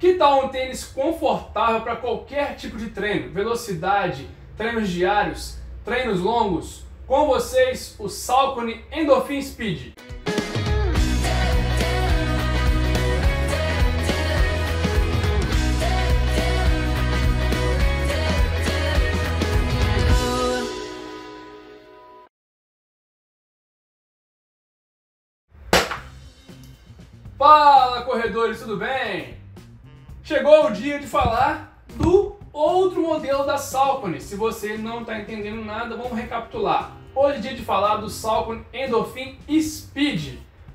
Que tal um tênis confortável para qualquer tipo de treino? Velocidade, treinos diários, treinos longos? Com vocês, o Saucony Endorphin Speed. Fala, corredores, tudo bem? Chegou o dia de falar do outro modelo da Saucony. Se você não está entendendo nada, vamos recapitular. Hoje é dia de falar do Saucony Endorphin Speed.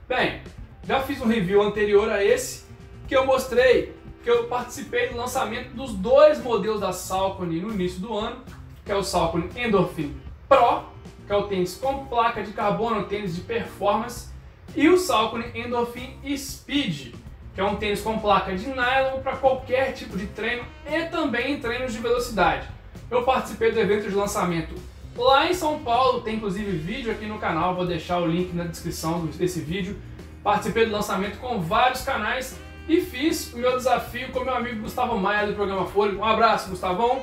Bem, já fiz um review anterior a esse, que eu mostrei que eu participei do lançamento dos dois modelos da Saucony no início do ano, que é o Saucony Endorphin Pro, que é o tênis com placa de carbono, tênis de performance, e o Saucony Endorphin Speed, que é um tênis com placa de nylon para qualquer tipo de treino e também em treinos de velocidade. Eu participei do evento de lançamento lá em São Paulo, tem inclusive vídeo aqui no canal, vou deixar o link na descrição desse vídeo. Participei do lançamento com vários canais e fiz o meu desafio com meu amigo Gustavo Maia do Programa Folha. Um abraço, Gustavão!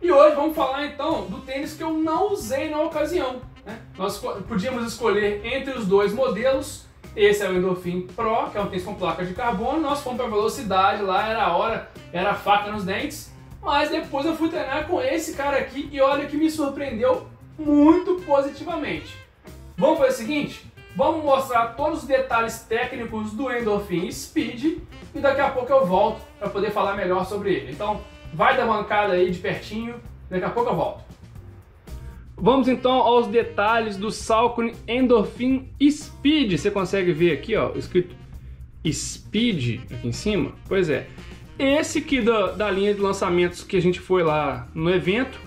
E hoje vamos falar então do tênis que eu não usei na ocasião, né? Nós podíamos escolher entre os dois modelos. Esse é o Endorphin Pro, que é um tênis com placa de carbono. Nós fomos para velocidade, lá era a hora, era a faca nos dentes. Mas depois eu fui treinar com esse cara aqui e olha que me surpreendeu muito positivamente. Vamos fazer o seguinte? Vamos mostrar todos os detalhes técnicos do Endorphin Speed e daqui a pouco eu volto para poder falar melhor sobre ele. Então vai da bancada aí de pertinho, daqui a pouco eu volto. Vamos então aos detalhes do Saucony Endorphin Speed. Você consegue ver aqui, ó, escrito Speed aqui em cima? Pois é. Esse aqui da linha de lançamentos que a gente foi lá no evento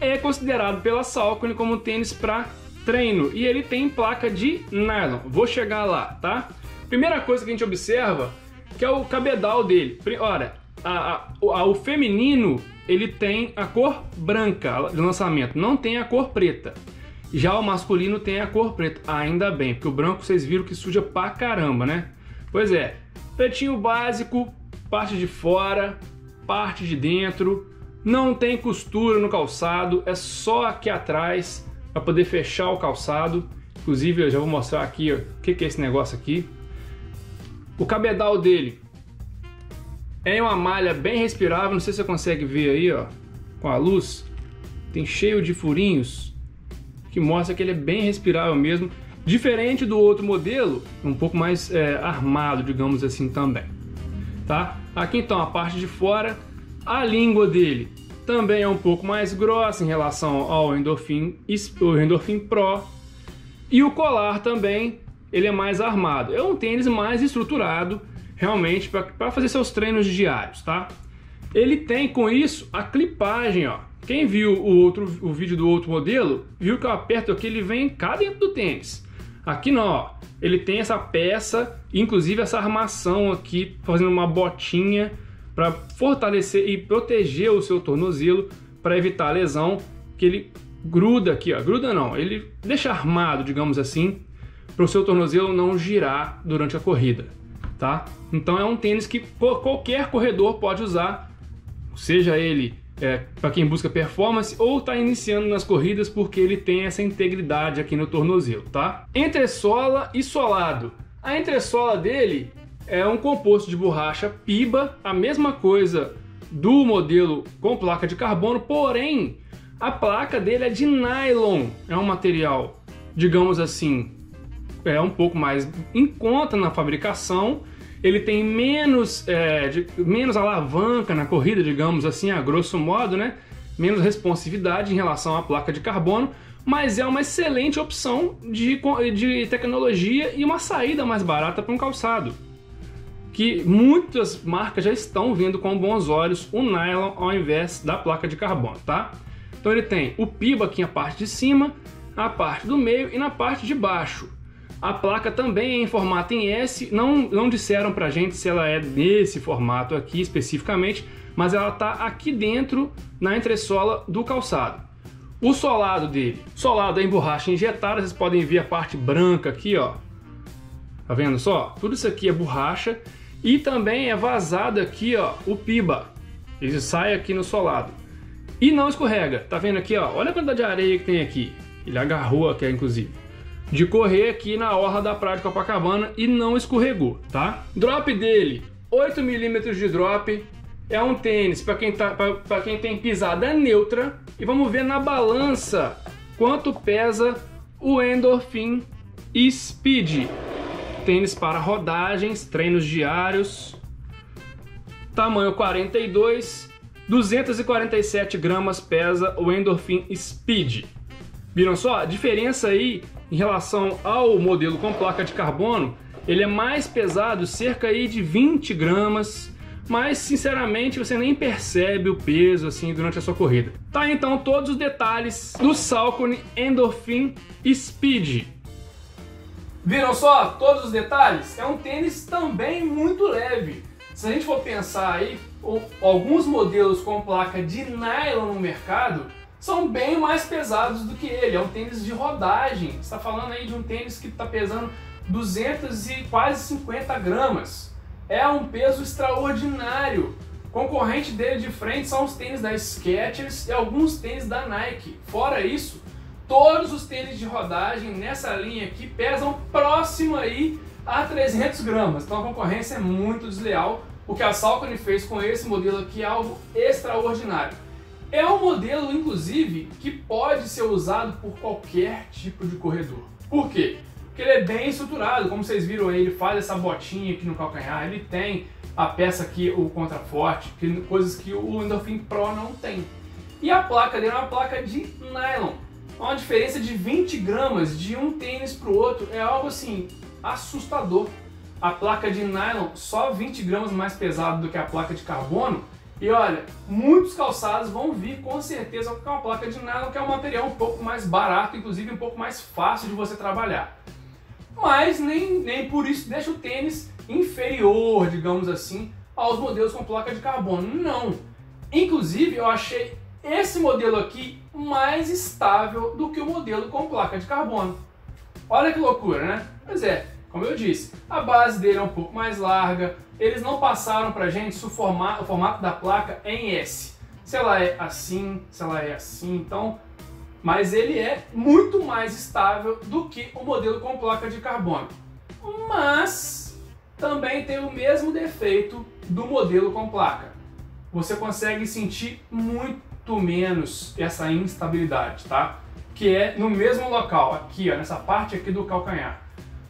é considerado pela Saucony como um tênis para treino e ele tem placa de nylon. Vou chegar lá, tá? Primeira coisa que a gente observa que é o cabedal dele. Olha, o feminino, ele tem a cor branca de lançamento, não tem a cor preta. Já o masculino tem a cor preta, ainda bem, porque o branco vocês viram que suja pra caramba, né? Pois é, pretinho básico, parte de fora, parte de dentro, não tem costura no calçado, é só aqui atrás para poder fechar o calçado. Inclusive eu já vou mostrar aqui, ó, o que é esse negócio aqui. O cabedal dele é uma malha bem respirável, não sei se você consegue ver aí, ó, com a luz, tem cheio de furinhos, que mostra que ele é bem respirável mesmo, diferente do outro modelo, um pouco mais armado, digamos assim também, tá? Aqui então a parte de fora, a língua dele também é um pouco mais grossa em relação ao Endorphin Pro, e o colar também, ele é mais armado, é um tênis mais estruturado, realmente para fazer seus treinos diários, tá? Ele tem com isso a clipagem, ó. Quem viu o vídeo do outro modelo, viu que eu aperto aqui, ele vem cá dentro do tênis. Aqui não, ó. Ele tem essa peça, inclusive essa armação aqui, fazendo uma botinha para fortalecer e proteger o seu tornozelo para evitar a lesão, que ele gruda aqui, ó. Gruda não, ele deixa armado, digamos assim, para o seu tornozelo não girar durante a corrida. Tá? Então é um tênis que qualquer corredor pode usar, seja ele para quem busca performance ou está iniciando nas corridas, porque ele tem essa integridade aqui no tornozelo, tá? Entressola e solado. A entressola dele é um composto de borracha piba, a mesma coisa do modelo com placa de carbono, porém a placa dele é de nylon, é um material, digamos assim, é um pouco mais em conta na fabricação. Ele tem menos alavanca na corrida, digamos assim, a grosso modo, né? Menos responsividade em relação à placa de carbono, mas é uma excelente opção de tecnologia e uma saída mais barata para um calçado, que muitas marcas já estão vendo com bons olhos o nylon ao invés da placa de carbono, tá? Então ele tem o piba aqui na parte de cima, a parte do meio e na parte de baixo. A placa também é em formato em S, não disseram pra gente se ela é nesse formato aqui especificamente, mas ela tá aqui dentro na entressola do calçado. O solado dele, solado é em borracha injetada, vocês podem ver a parte branca aqui, ó. Tá vendo só? Tudo isso aqui é borracha E também é vazado aqui, ó, o piba. Ele sai aqui no solado. E não escorrega. Tá vendo aqui, ó? Olha a quantidade de areia que tem aqui. Ele agarrou aqui, inclusive. De correr aqui na orla da praia de Copacabana e não escorregou, tá? Drop dele, 8 mm de drop. É um tênis para quem, quem tem pisada neutra. E vamos ver na balança quanto pesa o Endorphin Speed. Tênis para rodagens, treinos diários. Tamanho 42. 247 gramas pesa o Endorphin Speed. Viram só? A diferença aí em relação ao modelo com placa de carbono, ele é mais pesado, cerca aí de 20 gramas, mas sinceramente você nem percebe o peso assim durante a sua corrida. Tá, então todos os detalhes do Saucony Endorphin Speed. Viram só? Todos os detalhes? É um tênis também muito leve. Se a gente for pensar aí, alguns modelos com placa de nylon no mercado são bem mais pesados do que ele. É um tênis de rodagem. Você está falando aí de um tênis que está pesando 250 gramas. É um peso extraordinário. Concorrente dele de frente são os tênis da Skechers e alguns tênis da Nike. Fora isso, todos os tênis de rodagem nessa linha aqui pesam próximo aí a 300 gramas, então a concorrência é muito desleal. O que a Saucony fez com esse modelo aqui é algo extraordinário. É um modelo, inclusive, que pode ser usado por qualquer tipo de corredor. Por quê? Porque ele é bem estruturado, como vocês viram aí, ele faz essa botinha aqui no calcanhar, ele tem a peça aqui, o contraforte, coisas que o Endorphin Pro não tem. E a placa dele é uma placa de nylon. Uma diferença de 20 gramas de um tênis para o outro é algo assim assustador. A placa de nylon só 20 gramas mais pesado do que a placa de carbono. E olha, muitos calçados vão vir com certeza com uma placa de nylon, que é um material um pouco mais barato, inclusive um pouco mais fácil de você trabalhar. Mas nem por isso deixa o tênis inferior, digamos assim, aos modelos com placa de carbono. Não. Inclusive, eu achei esse modelo aqui mais estável do que o modelo com placa de carbono. Olha que loucura, né? Pois é, como eu disse, a base dele é um pouco mais larga, eles não passaram pra gente o formato da placa em S. Se ela é assim, se ela é assim, então... Mas ele é muito mais estável do que o modelo com placa de carbono. Mas também tem o mesmo defeito do modelo com placa. Você consegue sentir muito menos essa instabilidade, tá? Que é no mesmo local, aqui, ó, nessa parte aqui do calcanhar.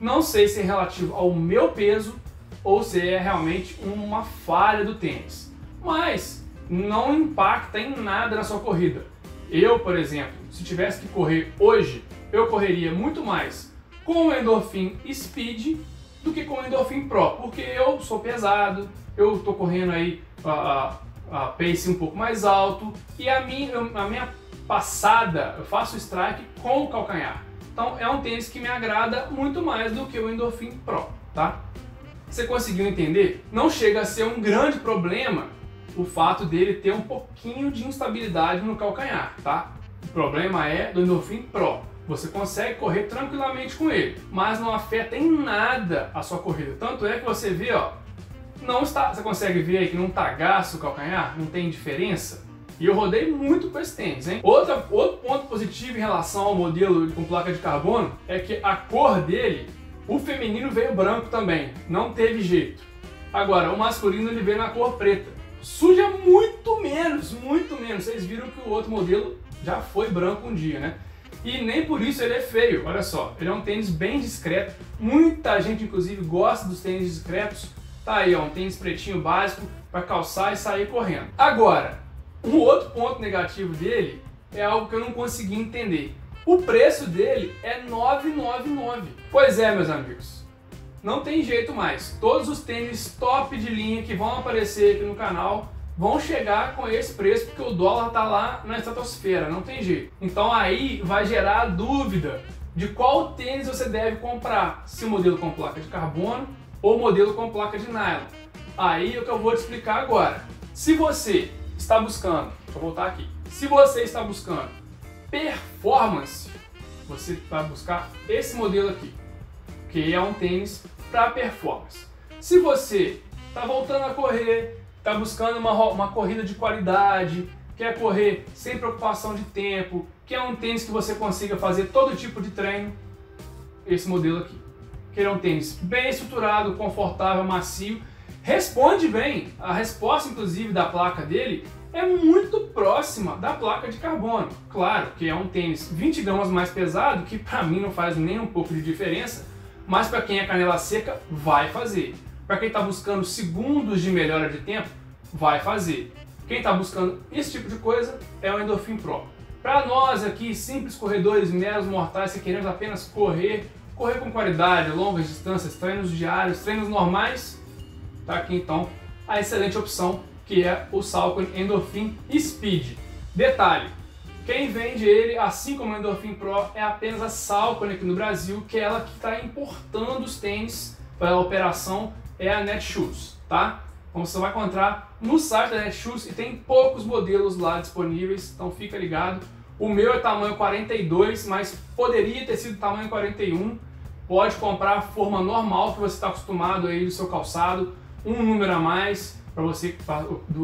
Não sei se é relativo ao meu peso ou se é realmente uma falha do tênis, mas não impacta em nada na sua corrida. Eu, por exemplo, se tivesse que correr hoje, eu correria muito mais com o Endorphin Speed do que com o Endorphin Pro, porque eu sou pesado, eu tô correndo aí a pace um pouco mais alto e a minha passada, eu faço strike com o calcanhar. Então é um tênis que me agrada muito mais do que o Endorphin Pro, tá? Você conseguiu entender? Não chega a ser um grande problema o fato dele ter um pouquinho de instabilidade no calcanhar, tá? O problema é do Endorphin Pro. Você consegue correr tranquilamente com ele, mas não afeta em nada a sua corrida. Tanto é que você vê, ó, não está, você consegue ver aí que não tá gasto o calcanhar, não tem diferença. E eu rodei muito com esse tênis, hein? Outro ponto positivo em relação ao modelo com placa de carbono é que a cor dele, o feminino veio branco também, não teve jeito. Agora, o masculino ele veio na cor preta. Suja muito menos, vocês viram que o outro modelo já foi branco um dia, né? E nem por isso ele é feio, olha só, ele é um tênis bem discreto, muita gente inclusive gosta dos tênis discretos, tá aí ó, um tênis pretinho básico para calçar e sair correndo. Agora, um outro ponto negativo dele é algo que eu não consegui entender. O preço dele é R$ 999. Pois é, meus amigos, não tem jeito mais. Todos os tênis top de linha que vão aparecer aqui no canal vão chegar com esse preço, porque o dólar tá lá na estratosfera, não tem jeito. Então aí vai gerar a dúvida de qual tênis você deve comprar, se o modelo com placa de carbono ou o modelo com placa de nylon. Aí é o que eu vou te explicar agora. Se você está buscando, deixa eu voltar aqui, se você está buscando performance, você vai buscar esse modelo aqui, que é um tênis para performance. Se você tá voltando a correr, tá buscando uma corrida de qualidade, quer correr sem preocupação de tempo, quer um tênis que você consiga fazer todo tipo de treino, esse modelo aqui. Quer um tênis bem estruturado, confortável, macio, responde bem. A resposta, inclusive, da placa dele é muito próxima da placa de carbono. Claro que é um tênis 20 gramas mais pesado, que para mim não faz nem um pouco de diferença, mas para quem é canela seca, vai fazer. Para quem está buscando segundos de melhora de tempo, vai fazer. Quem está buscando esse tipo de coisa é o Endorphin Pro. Para nós aqui, simples corredores, meros mortais, que queremos apenas correr, correr com qualidade, longas distâncias, treinos diários, treinos normais, tá aqui então a excelente opção, que é o Saucony Endorphin Speed. Detalhe, quem vende ele, assim como o Endorphin Pro, é apenas a Saucony aqui no Brasil, que é ela que está importando os tênis para a operação, é a Netshoes, tá? Então você vai encontrar no site da Netshoes e tem poucos modelos lá disponíveis, então fica ligado. O meu é tamanho 42, mas poderia ter sido tamanho 41. Pode comprar a forma normal que você está acostumado aí do seu calçado, um número a mais para você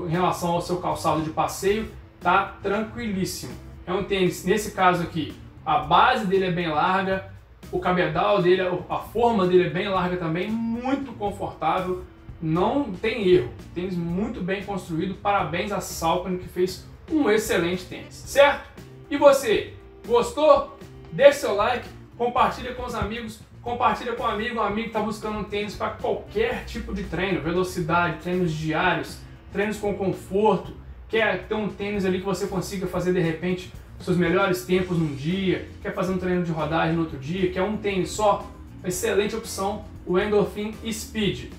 em relação ao seu calçado de passeio, tá tranquilíssimo. É um tênis, nesse caso aqui, a base dele é bem larga, o cabedal dele, a forma dele é bem larga também, muito confortável. Não tem erro, tênis muito bem construído, parabéns a Saucony que fez um excelente tênis, certo? E você, gostou? Deixe seu like, compartilha com os amigos, compartilha com um amigo que está buscando um tênis para qualquer tipo de treino, velocidade, treinos diários, treinos com conforto, quer ter um tênis ali que você consiga fazer de repente seus melhores tempos num dia, quer fazer um treino de rodagem no outro dia, quer um tênis só, excelente opção, o Endorphin Speed.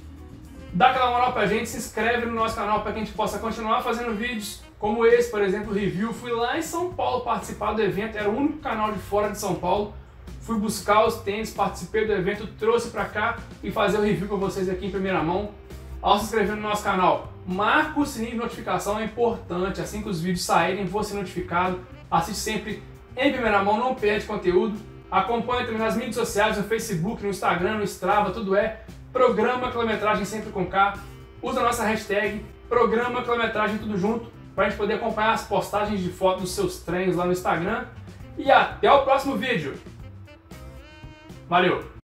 Dá aquela moral pra gente, se inscreve no nosso canal para que a gente possa continuar fazendo vídeos como esse, por exemplo, review. Fui lá em São Paulo participar do evento, era o único canal de fora de São Paulo. Fui buscar os tênis, participei do evento, trouxe pra cá e fazer o review com vocês aqui em primeira mão. Ao se inscrever no nosso canal, marca o sininho de notificação, é importante. Assim que os vídeos saírem, vou ser notificado. Assiste sempre em primeira mão, não perde conteúdo. Acompanhe também nas mídias sociais, no Facebook, no Instagram, no Strava, tudo é Programa Quilometragem sempre com K. Usa a nossa hashtag Programa Quilometragem tudo junto para a gente poder acompanhar as postagens de fotos dos seus treinos lá no Instagram. E até o próximo vídeo. Valeu!